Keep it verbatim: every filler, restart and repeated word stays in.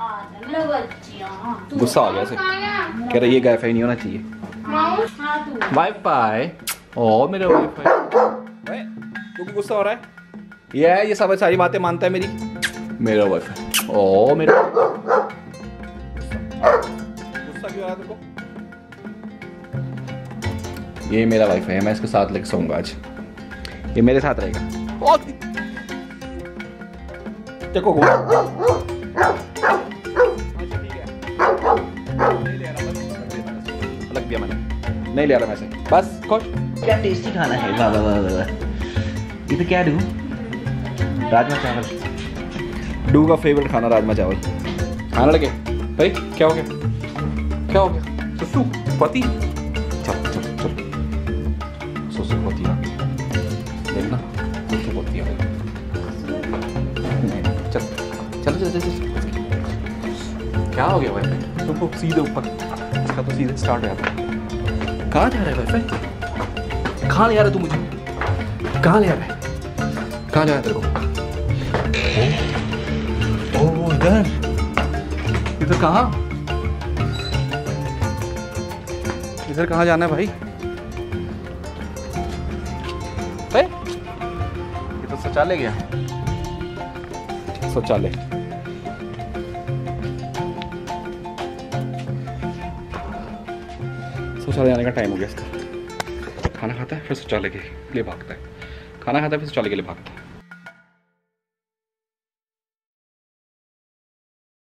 गुस्सा आ गया से, कह रहा ये वाईफाई नहीं होना चाहिए। वाईफाई और मेरा वाईफाई, तुमको गुस्सा हो रहा है? ये है, ये सब सारी बातें मानता है मेरी। मेरा वाईफाई और मेरा गुस्सा क्यों आ रहा है तुमको? ये मेरा वाईफाई है, मैं इसके साथ लेके सोऊंगा आज, ये मेरे साथ रहेगा। देखो अलग दिया मैंने, नहीं ले रहा मैं, बस खुश। क्या टेस्टी खाना है, वाह वाह वाह वाह। ये तो क्या डू, राजमा चावल, डू का फेवरेट खाना राजमा चावल। खाना लगे भाई, क्या हो गया क्या हो गया? सुसु पति, चल चल चल, सुसु पति देखना, सुसु पति चल चलो चलो चलो। क्या हो गया भाई, सुसु सीधे ऊपर, इसका तो सीधे स्टार्ट हो जाता है। कहाँ जा रहा है वाईफाई, कहाँ ले जा रहा है तू मुझे, कहाँ ले जा रहा है, कहाँ ले जा रहा है तेरे को? ओ ओ इधर इधर कहाँ, इधर कहाँ जाना है भाई? भाई ये तो शौचालय गया, शौचालय। शौचालय जाने का टाइम हो गया इसका। खाना खाता है फिर शौचालय के लिए भागता है, खाना खाता है फिर शौचालय के लिए भागता है।